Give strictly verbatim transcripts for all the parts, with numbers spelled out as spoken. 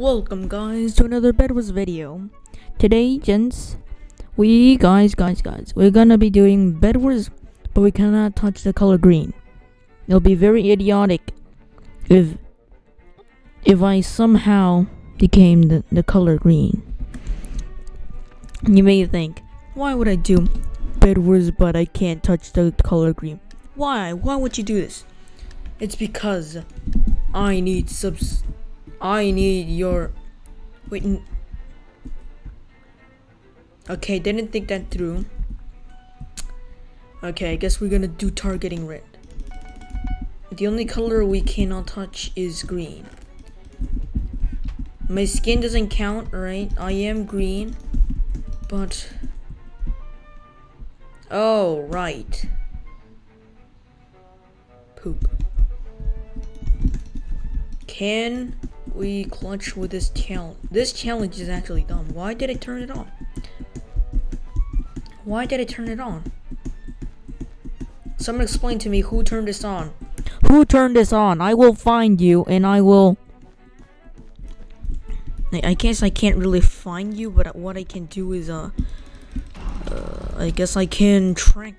Welcome guys to another Bedwars video. Today gents, we guys guys guys we're gonna be doing Bedwars, but we cannot touch the color green. It'll be very idiotic if if I somehow became the, the color green. You may think, why would I do Bedwars but I can't touch the color green? Why? Why would you do this? It's because I need subs I need your... Wait... N okay, didn't think that through. Okay, I guess we're gonna do targeting red. The only color we cannot touch is green. My skin doesn't count, right? I am green, but... Oh, right. Poop. Can... we clutch with this challenge. This challenge is actually dumb. Why did I turn it on? Why did I turn it on? Someone explain to me who turned this on. Who turned this on? I will find you and I will... I guess I can't really find you, but what I can do is... Uh, uh, I guess I can track...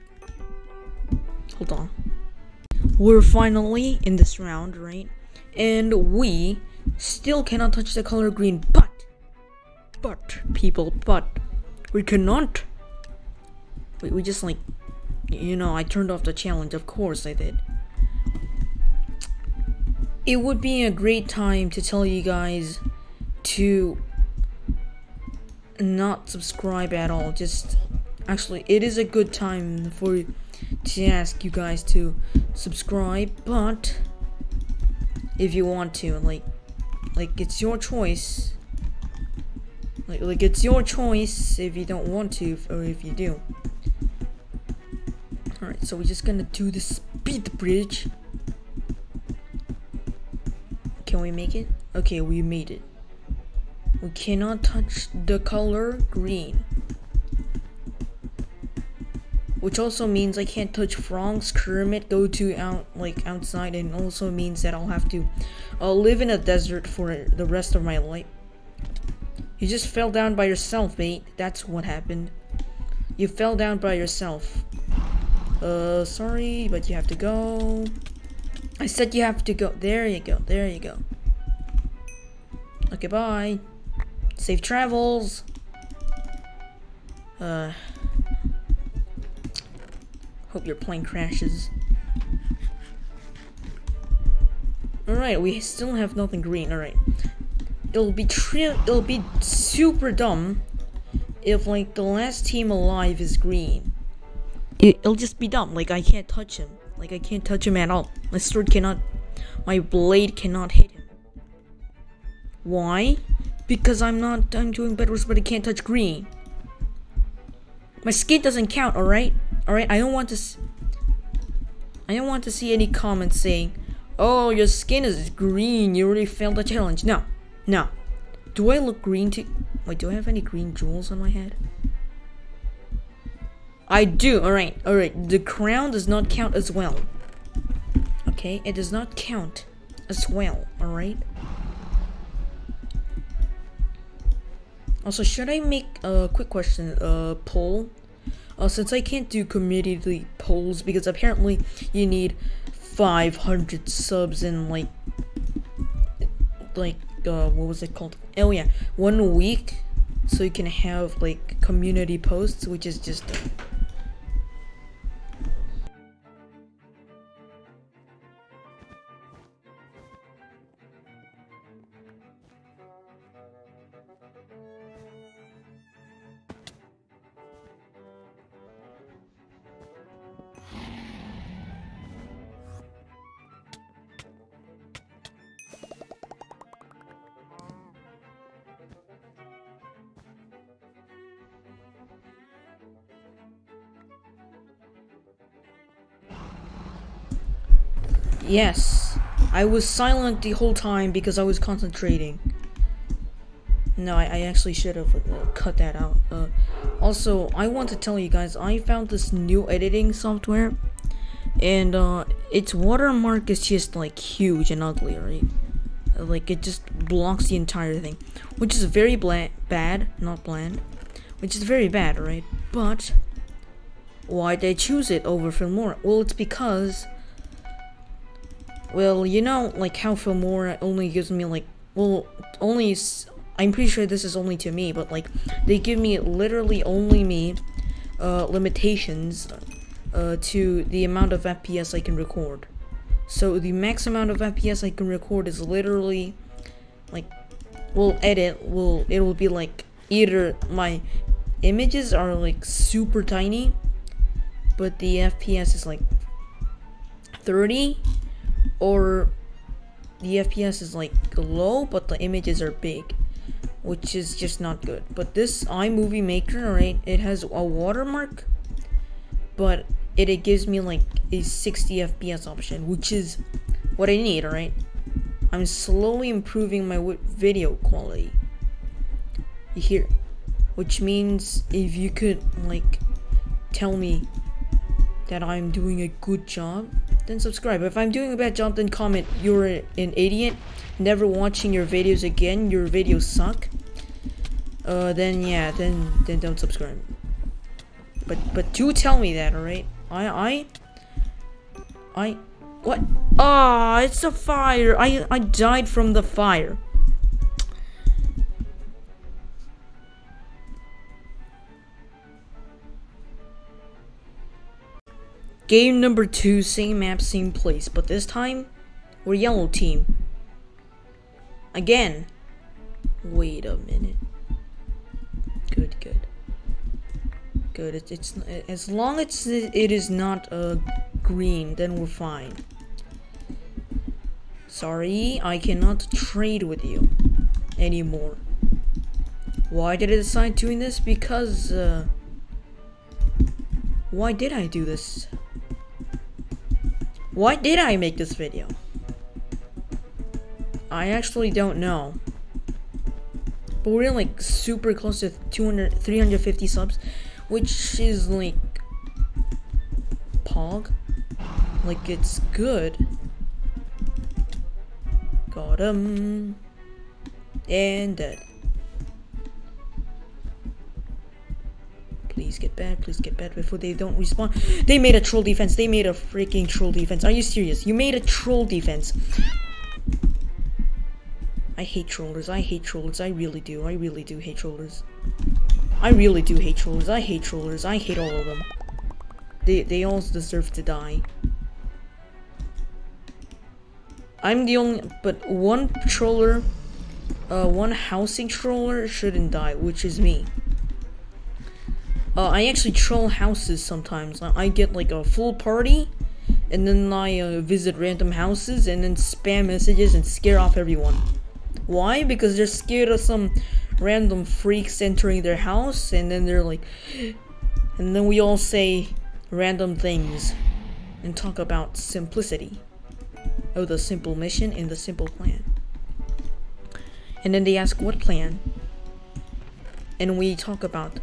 Hold on. We're finally in this round, right? And we... still cannot touch the color green, but but people but we cannot we, we just like you know I turned off the challenge. Of course I did. It would be a great time to tell you guys to not subscribe at all. Just actually it is a good time for to ask you guys to subscribe, but if you want to, like Like, it's your choice. Like, like, it's your choice if you don't want to, or if you do. Alright, so we're just gonna do the speed bridge. Can we make it? Okay, we made it. We cannot touch the color green. Which also means I can't touch Frog's Kermit, go to out like outside, and also means that I'll have to uh, live in a desert for the rest of my life. You just fell down by yourself, mate. That's what happened. You fell down by yourself. Uh, sorry, but you have to go. I said you have to go. There you go. There you go. Okay, bye. Safe travels. Uh... Hope your plane crashes. Alright, we still have nothing green. Alright. It'll be tri- it'll be super dumb if like the last team alive is green. It it'll just be dumb. Like I can't touch him. Like I can't touch him at all. My sword cannot my blade cannot hit him. Why? Because I'm not I'm doing Bedwars, but I can't touch green. My skin doesn't count, alright? Alright, I don't want to s I don't want to see any comments saying, oh, your skin is green, you already failed the challenge. No, no. Do I look green to- Wait, do I have any green jewels on my head? I do, alright, alright. The crown does not count as well. Okay, it does not count as well, alright? Also, should I make a uh, quick question, uh, poll? Uh, since I can't do community polls because apparently you need five hundred subs in like, like, uh, what was it called? Oh yeah, one week so you can have like community posts, which is just... Yes, I was silent the whole time because I was concentrating. No, I, I actually should have uh, cut that out. Uh, also, I want to tell you guys, I found this new editing software. And uh, its watermark is just like huge and ugly, right? like it just blocks the entire thing, which is very bla bad, not bland, which is very bad, right? But why did I choose it over Filmora? Well, it's because, well, you know, like how Filmora only gives me like, well, only, I'm pretty sure this is only to me, but like they give me literally only me uh, limitations uh, to the amount of F P S I can record. So the max amount of F P S I can record is literally like, we'll edit, will it will be like either my images are like super tiny, but the F P S is like thirty, or the F P S is like low but the images are big, which is just not good. But this iMovie Maker, right, it has a watermark, but It, it gives me like a sixty F P S option, which is what I need. Alright, I'm slowly improving my w video quality here, which means if you could like tell me that I'm doing a good job, then subscribe. If I'm doing a bad job, then comment you're an idiot, never watching your videos again, your videos suck, uh, then yeah, then then don't subscribe. But but do tell me that, alright? I, I, I, what? Ah, oh, it's a fire. I, I died from the fire. Game number two, same map, same place, but this time we're yellow team. Again. Wait a minute. Good, good, good. It, it's as long as it, it is not uh, green, then we're fine. Sorry, I cannot trade with you anymore. Why did I decide doing this? Because uh, why did I do this? Why did I make this video? I actually don't know. But we're like super close to two hundred, three hundred fifty subs, which is like pog, like it's good. Got him and dead. Please get bad, please get bad before they don't respond. They made a troll defense. They made a freaking troll defense. Are you serious? You made a troll defense. I hate trollers. I hate trollers. I really do. I really do hate trollers. I really do hate trollers. I hate trollers. I hate all of them. They they all deserve to die. I'm the only, but one troller, uh, one housing troller shouldn't die, which is me. Uh, I actually troll houses sometimes. I get like a full party, and then I uh, visit random houses and then spam messages and scare off everyone. Why? Because they're scared of some random freaks entering their house, and then they're like, and then we all say random things and talk about simplicity. Oh, the simple mission and the simple plan. And then they ask what plan, and we talk about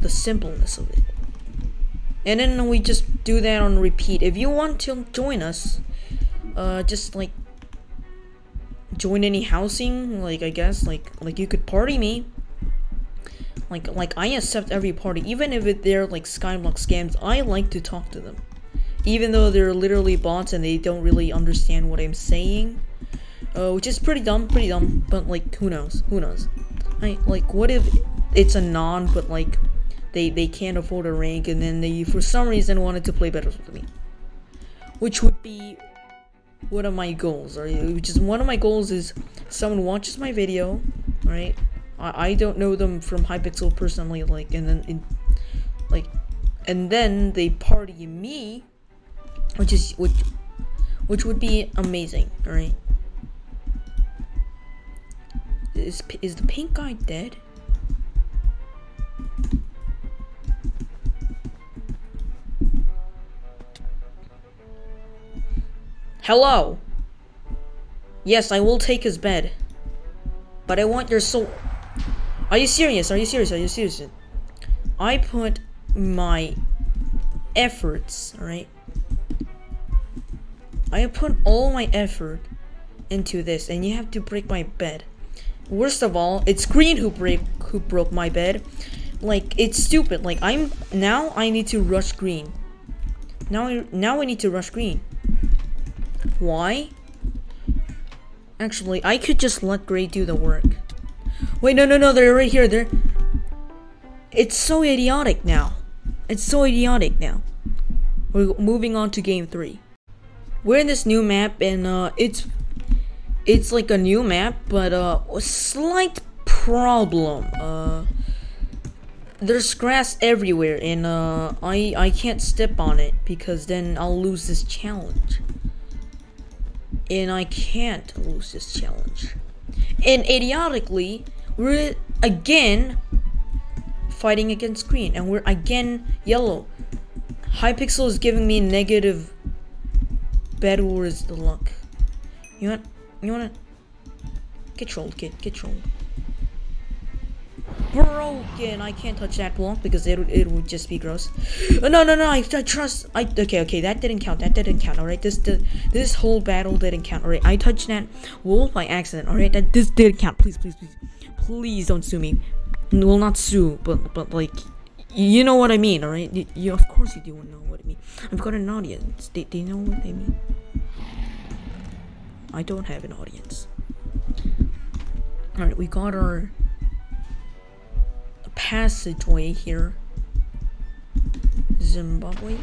the simpleness of it. And then we just do that on repeat. If you want to join us, uh, just like join any housing, like I guess, like like you could party me. Like like I accept every party, even if it, they're like Skyblock scams. I like to talk to them, even though they're literally bots and they don't really understand what I'm saying, uh, which is pretty dumb, pretty dumb. But like, who knows? Who knows? I like, what if it's a non, but like they they can't afford a rank, and then they for some reason wanted to play better with me, which would be one of my goals, or which is one of my goals is someone watches my video, right? I, I don't know them from Hypixel personally, like, and then in, like, and then they party me, which is which, which would be amazing, right? Is is the pink guy dead? Hello. Yes, I will take his bed, but I want your soul. Are you serious? Are you serious? Are you serious? I put my efforts, right? I put all my effort into this, and you have to break my bed. Worst of all, it's Green who break who broke my bed. Like, it's stupid. Like, I'm now I need to rush Green. Now I now I need to rush Green. Why? Actually, I could just let Gray do the work. Wait, no, no, no, they're right here. They're. It's so idiotic now. It's so idiotic now. We're moving on to game three. We're in this new map, and uh, it's it's like a new map, but uh, a slight problem. Uh, there's grass everywhere, and uh, I I can't step on it because then I'll lose this challenge. And I can't lose this challenge. And idiotically, we're again fighting against Green, and we're again yellow. Hypixel is giving me negative Bedwars the luck. You want you wanna get trolled, kid, get trolled. Broken. I can't touch that block because it it would just be gross. Oh, no no no. I, I trust. I okay okay. That didn't count. That didn't count. All right. This the, this whole battle didn't count. All right. I touched that wall by accident. All right. That this didn't count. Please please please please don't sue me. Well, not sue, but but like, you know what I mean. All right. You, you of course you do know what I mean. I've got an audience. They they know what they mean. I don't have an audience. All right. We got our passageway here. Zimbabwe.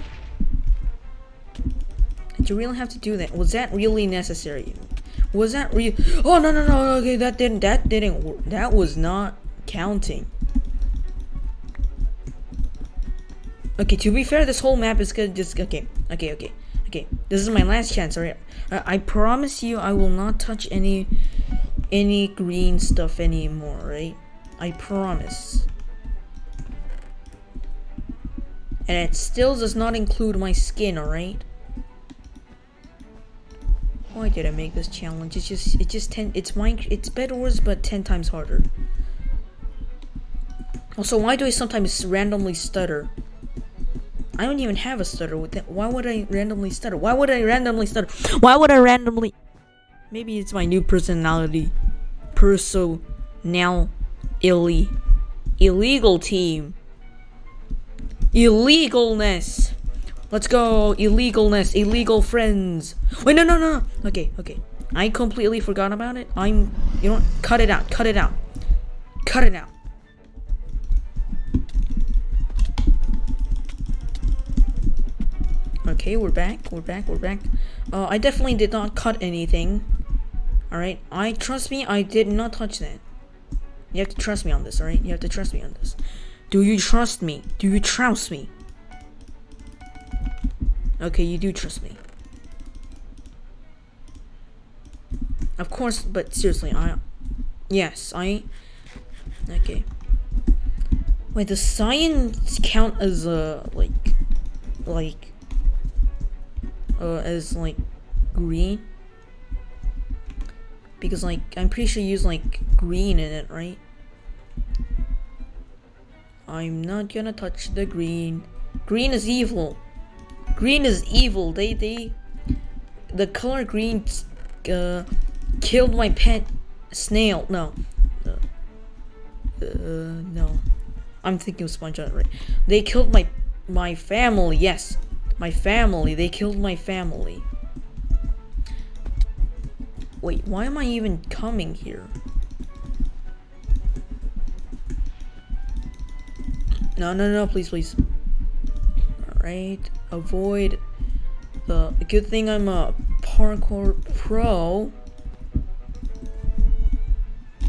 Did you really have to do that? Was that really necessary? Was that real? Oh no no no. Okay, that didn't that didn't work. That was not counting. Okay, to be fair, this whole map is gonna just okay okay okay okay. This is my last chance. Alright, I, I promise you, I will not touch any any green stuff anymore. Right? I promise. And it still does not include my skin, alright? Why did I make this challenge? It's just, it just ten. It's mine. It's Bedwars, but ten times harder. Also, why do I sometimes randomly stutter? I don't even have a stutter with that. Why would I randomly stutter? Why would I randomly stutter? Why would I randomly? Maybe it's my new personality. Perso now. Illy. Illegal team. Illegalness. Let's go. Illegalness. Illegal friends. Wait, no, no, no. Okay, okay. I completely forgot about it. I'm. You know what? Cut it out. Cut it out. Cut it out. Okay, we're back. We're back. We're back. Uh, I definitely did not cut anything. Alright. I trust me, I did not touch that. You have to trust me on this, alright? You have to trust me on this. Do you trust me? Do you trust me? Okay, you do trust me. Of course, but seriously, I... Yes, I... Okay. Wait, does science count as, uh, like... Like... Uh, as, like, green? Because, like, I'm pretty sure you use, like, green in it, right? I'm not gonna touch the green. Green is evil. Green is evil. They, they... The color green, uh... killed my pet snail. No. Uh, uh no. I'm thinking of SpongeBob, right? They killed my... My family, yes. My family. They killed my family. Wait, why am I even coming here? No, no, no, please, please. Alright, avoid the... Good thing I'm a parkour pro.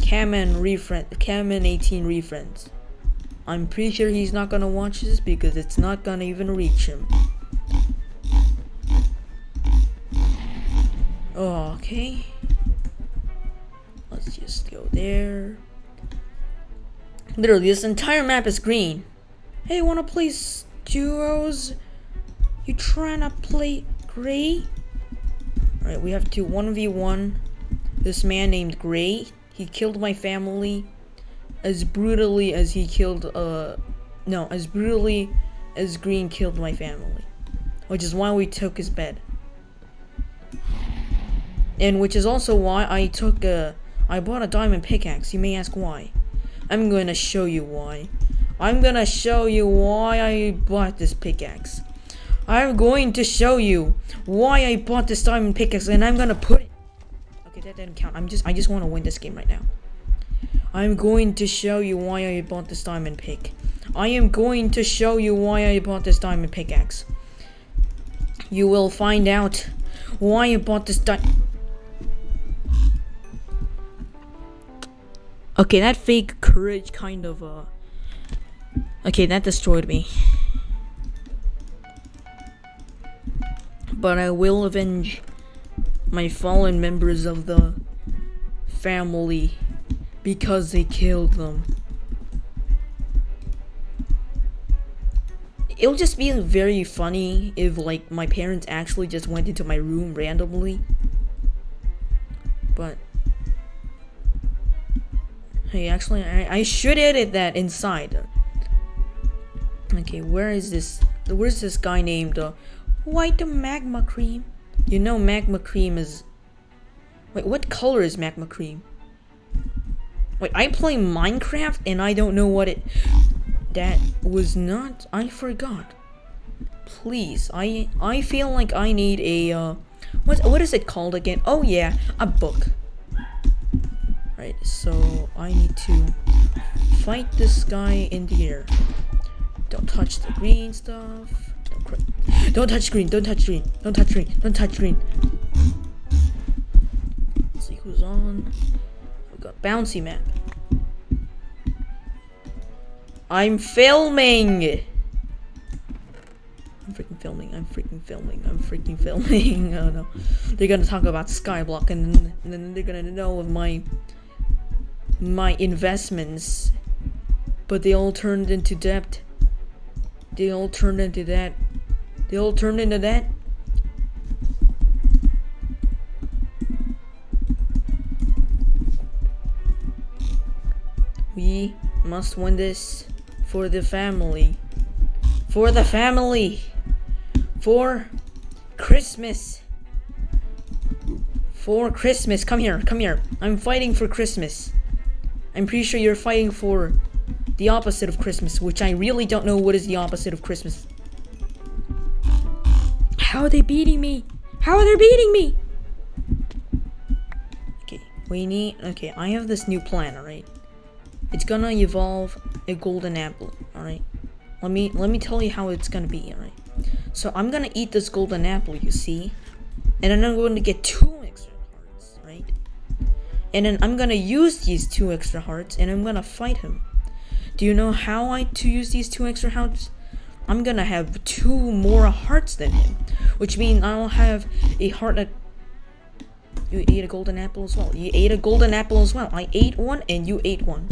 camman eighteen refriends. I'm pretty sure he's not gonna watch this because it's not gonna even reach him. Oh, okay. Let's just go there. Literally, this entire map is green. Hey, wanna play duos? You trying to play Gray? Alright, we have to one v one this man named Gray. He killed my family as brutally as he killed, uh... No, as brutally as Green killed my family. Which is why we took his bed. and which is also why I took a, I bought a diamond pickaxe. You may ask why. I'm gonna show you why. I'm gonna show you why I bought this pickaxe. I'm going to show you why I bought this diamond pickaxe, and I'm gonna put it. Okay, that didn't count. I'm just, I just want to win this game right now. I'm going to show you why I bought this diamond pick. I am going to show you why I bought this diamond pickaxe. You will find out why I bought this di- Okay, that fake courage kind of, uh... Okay, that destroyed me. But I will avenge my fallen members of the family, because they killed them. It would just be very funny if, like, my parents actually just went into my room randomly. But hey, actually, I, I should edit that inside. Okay, where is this? Where's this guy named uh, White Magma Cream? You know, Magma Cream is. Wait, what color is Magma Cream? Wait, I play Minecraft and I don't know what it... That was not... I forgot. Please, I I feel like I need a... Uh, what, what is it called again? Oh yeah, a book. Right, so I need to fight this guy in the air. Don't touch the green stuff. Don't, cr don't touch green, don't touch green, don't touch green, don't touch green. Let's see who's on... Got bouncy map. I'm filming. I'm freaking filming. I'm freaking filming. I'm freaking filming. Oh no, they're gonna talk about Skyblock, and then, and then they're gonna know of my my investments. But they all turned into debt. They all turned into that. They all turned into that. We must win this for the family. For the family. For Christmas. For Christmas. Come here. Come here. I'm fighting for Christmas. I'm pretty sure you're fighting for the opposite of Christmas, which I really don't know what is the opposite of Christmas. How are they beating me? How are they beating me? Okay. We need... Okay, I have this new plan, alright? It's gonna evolve a golden apple, alright? Let me let me tell you how it's gonna be, alright? So I'm gonna eat this golden apple, you see? And then I'm going to get two extra hearts, right? And then I'm gonna use these two extra hearts, and I'm gonna fight him. Do you know how I to use these two extra hearts? I'm gonna have two more hearts than him, which means I'll have a heart that... You ate a golden apple as well. You ate a golden apple as well. I ate one, and you ate one.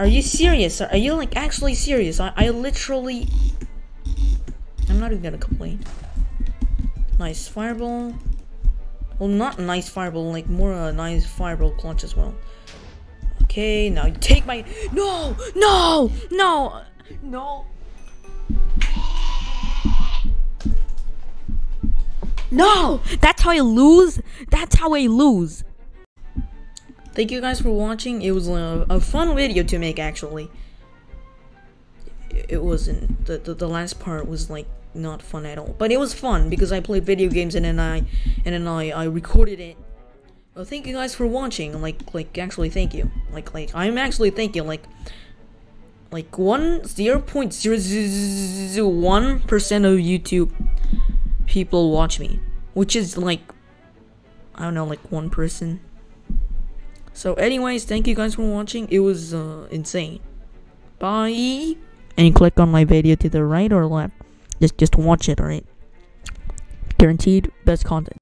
Are you serious? Are you like actually serious? I, I literally... I'm not even gonna complain. Nice fireball. Well, not nice fireball, like more a nice fireball clutch as well. Okay, now you take my... No! No! No! No! No! That's how I lose! That's how I lose! Thank you guys for watching. It was a, a fun video to make, actually. It wasn't. The, the the last part was like not fun at all, but it was fun because I played video games and then I and then I I recorded it. Well, thank you guys for watching. Like like actually, thank you. Like like I'm actually thank you. Like like one zero point zero zero one percent of YouTube people watch me, which is like I don't know, like one person. So anyways, thank you guys for watching. It was uh, insane. Bye. And click on my video to the right or left. Just just watch it, alright? Guaranteed best content.